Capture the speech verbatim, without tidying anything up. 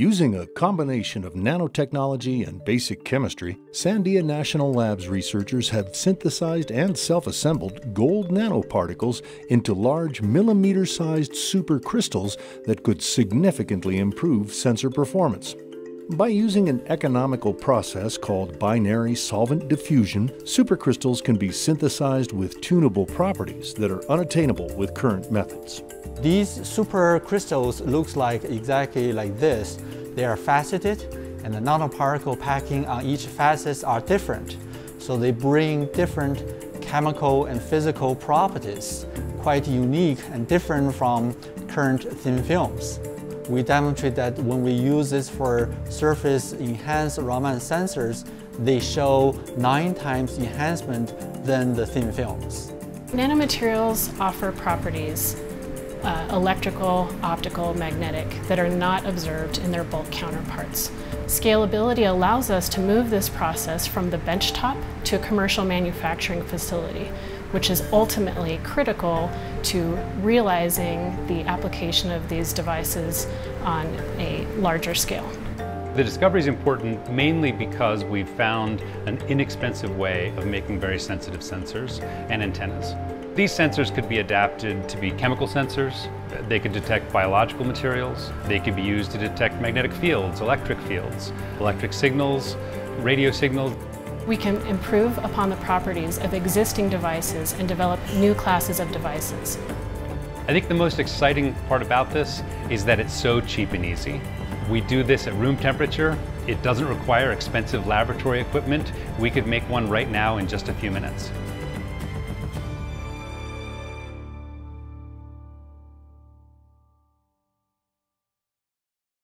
Using a combination of nanotechnology and basic chemistry, Sandia National Labs researchers have synthesized and self-assembled gold nanoparticles into large millimeter-sized supercrystals that could significantly improve sensor performance. By using an economical process called binary solvent diffusion, supercrystals can be synthesized with tunable properties that are unattainable with current methods. These supercrystals look like exactly like this. They are faceted, and the nanoparticle packing on each facet are different. So they bring different chemical and physical properties, quite unique and different from current thin films. We demonstrate that when we use this for surface-enhanced Raman sensors, they show nine times enhancement than the thin films. Nanomaterials offer properties, uh, electrical, optical, magnetic, that are not observed in their bulk counterparts. Scalability allows us to move this process from the benchtop to a commercial manufacturing facility, which is ultimately critical to realizing the application of these devices on a larger scale. The discovery is important mainly because we've found an inexpensive way of making very sensitive sensors and antennas. These sensors could be adapted to be chemical sensors. They could detect biological materials. They could be used to detect magnetic fields, electric fields, electric signals, radio signals. We can improve upon the properties of existing devices and develop new classes of devices. I think the most exciting part about this is that it's so cheap and easy. We do this at room temperature. It doesn't require expensive laboratory equipment. We could make one right now in just a few minutes.